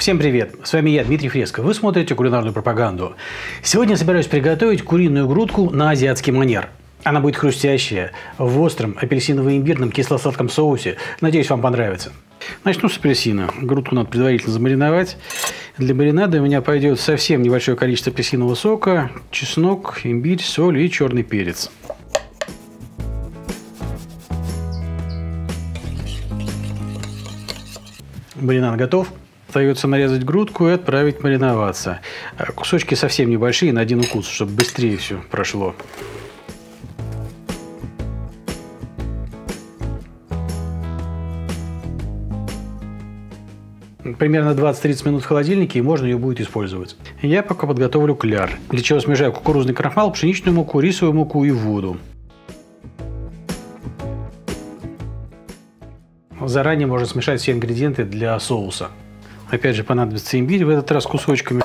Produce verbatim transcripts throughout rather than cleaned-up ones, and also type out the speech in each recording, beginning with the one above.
Всем привет! С вами я, Дмитрий Фреско. Вы смотрите «Кулинарную пропаганду». Сегодня я собираюсь приготовить куриную грудку на азиатский манер. Она будет хрустящая, в остром апельсиново-имбирном кисло-сладком соусе. Надеюсь, вам понравится. Начну с апельсина. Грудку надо предварительно замариновать. Для маринада у меня пойдет совсем небольшое количество апельсинового сока, чеснок, имбирь, соль и черный перец. Маринад готов. Остается нарезать грудку и отправить мариноваться. Кусочки совсем небольшие, на один укус, чтобы быстрее все прошло. Примерно двадцать-тридцать минут в холодильнике, и можно ее будет использовать. Я пока подготовлю кляр, для чего смешаю кукурузный крахмал, пшеничную муку, рисовую муку и воду. Заранее можно смешать все ингредиенты для соуса. Опять же, понадобится имбирь, в этот раз кусочками.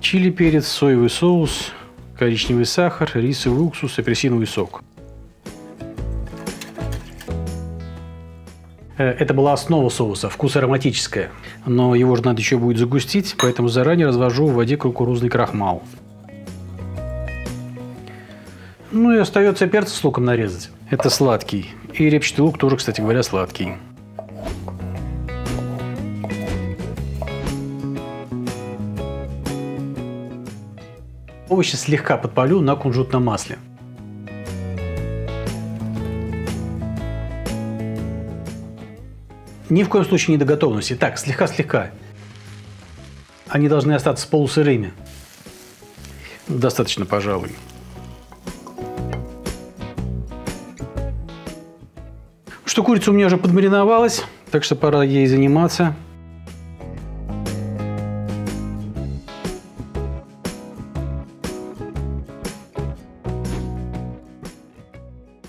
Чили, перец, соевый соус, коричневый сахар, рисовый уксус, апельсиновый сок. Это была основа соуса, вкус ароматическая, но его же надо еще будет загустить, поэтому заранее развожу в воде кукурузный крахмал. Ну и остается перцы с луком нарезать. Это сладкий. И репчатый лук тоже, кстати говоря, сладкий. Овощи слегка подпалю на кунжутном масле. Ни в коем случае не до готовности. Так, слегка-слегка. Они должны остаться полусырыми. Достаточно, пожалуй. Что, курица у меня уже подмариновалась, так что пора ей заниматься.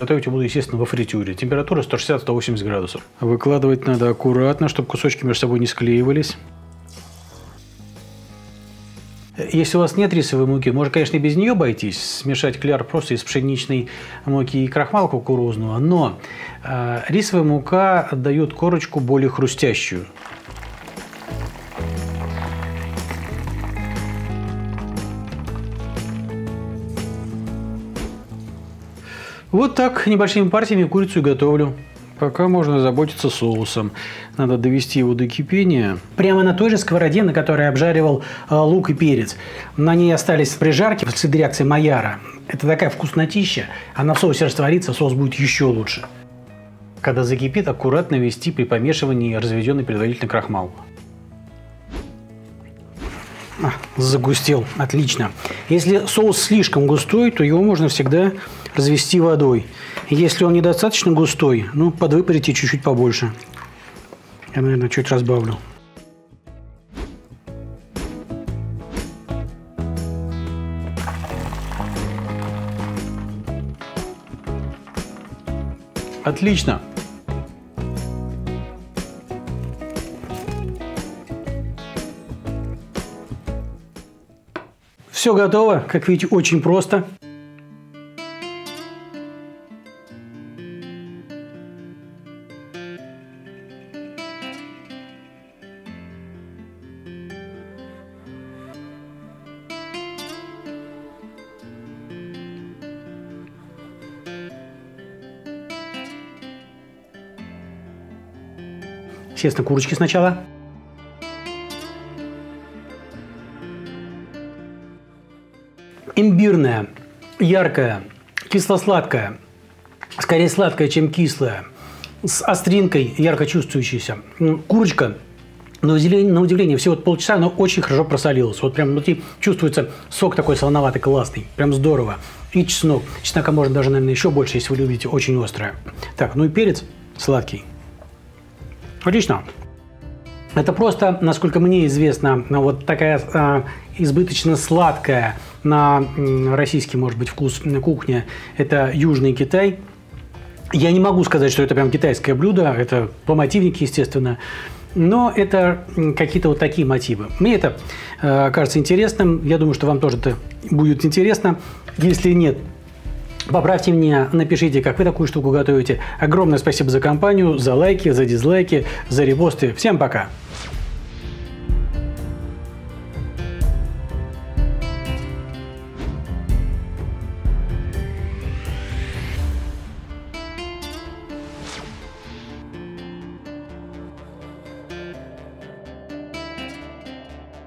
Готовить я буду, естественно, во фритюре. Температура сто шестьдесят — сто восемьдесят градусов. Выкладывать надо аккуратно, чтобы кусочки между собой не склеивались. Если у вас нет рисовой муки, можно, конечно, и без нее обойтись, смешать кляр просто из пшеничной муки и крахмала кукурузного, но э, рисовая мука дает корочку более хрустящую. Вот так небольшими партиями курицу и готовлю. Пока можно заботиться соусом. Надо довести его до кипения. Прямо на той же сковороде, на которой обжаривал э, лук и перец. На ней остались прижарки в следе реакции Майяра. Это такая вкуснотища. Она в соусе растворится, соус будет еще лучше. Когда закипит, аккуратно вести при помешивании разведенный предварительно крахмал. А, загустел. Отлично. Если соус слишком густой, то его можно всегда развести водой. Если он недостаточно густой, ну, подвыпарите чуть-чуть побольше. Я, наверное, чуть разбавлю. Отлично! Все готово. Как видите, очень просто. Естественно, курочки сначала. Имбирная, яркая, кисло-сладкая, скорее сладкая, чем кислая, с остринкой, ярко чувствующейся. Курочка, на удивление, на удивление всего полчаса, но очень хорошо просолилась. Вот прям внутри чувствуется сок такой солоноватый, классный, прям здорово. И чеснок. Чеснока можно даже, наверное, еще больше, если вы любите очень острое. Так, ну и перец сладкий. Отлично. Это просто, насколько мне известно, вот такая э, избыточно сладкая на э, российский, может быть, вкус кухня. Это Южный Китай. Я не могу сказать, что это прям китайское блюдо. Это по мотивнике, естественно. Но это какие-то вот такие мотивы. Мне это э, кажется интересным. Я думаю, что вам тоже это будет интересно. Если нет, Поправьте меня, напишите, как вы такую штуку готовите. Огромное спасибо за компанию, за лайки, за дизлайки, за репосты. Всем пока!